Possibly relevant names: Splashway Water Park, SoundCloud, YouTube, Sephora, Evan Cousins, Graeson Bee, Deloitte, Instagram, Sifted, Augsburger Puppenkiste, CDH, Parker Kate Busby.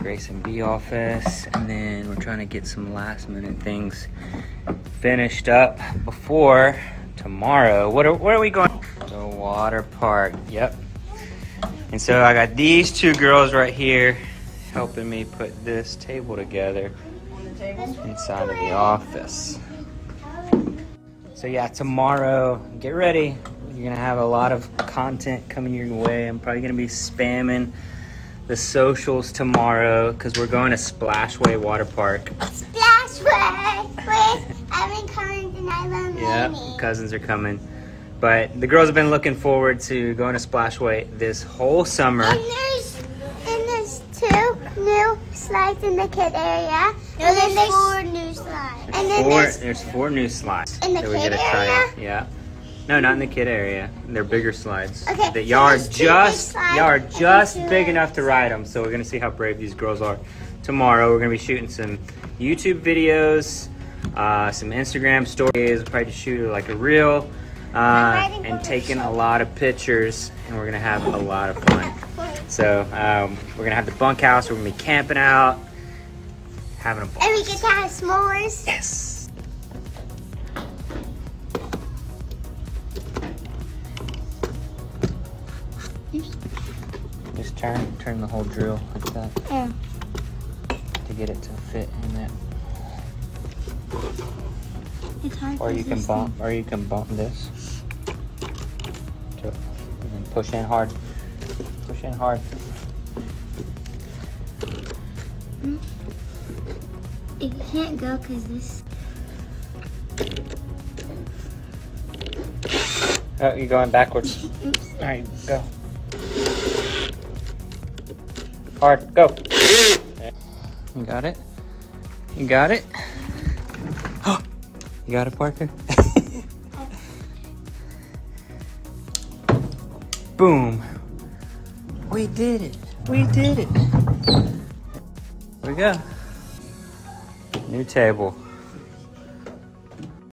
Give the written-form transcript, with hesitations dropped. Grayson B office, and then we're trying to get some last minute things finished up before tomorrow. Where are we going? The water park, yep. And so I got these two girls right here helping me put this table together inside of the office. So yeah, tomorrow, get ready. You're gonna have a lot of content coming your way. I'm probably gonna be spamming the socials tomorrow because we're going to Splashway Water Park. Splashway! With Evan Cousins and I love Mommy. Yeah, cousins are coming. But the girls have been looking forward to going to Splashway this whole summer. And there's two new slides in the kid area. No, there's four new slides. There's four new slides. In the kid area? Yeah. No, not in the kid area. They're bigger slides. Okay. That y'all are just big enough to ride them. So we're gonna see how brave these girls are. Tomorrow we're gonna be shooting some YouTube videos, some Instagram stories. We'll probably shoot like a reel, and taking a lot of pictures. And we're gonna have a lot of fun. So we're gonna have the bunkhouse. We're gonna be camping out, having a ball. And we get to have s'mores. Yes. Just turn the whole drill like that, yeah, to get it to fit in that. It's hard. Or you can bump this. And then push in hard. Push in hard. It can't go because this. Oh, you're going backwards. All right, go. Hard, go. You got it? You got it? Oh, you got it, Parker? Boom. We did it. We did it. Here we go. New table.